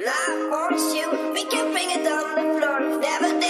Love or shoot, we can bring it on the floor. Never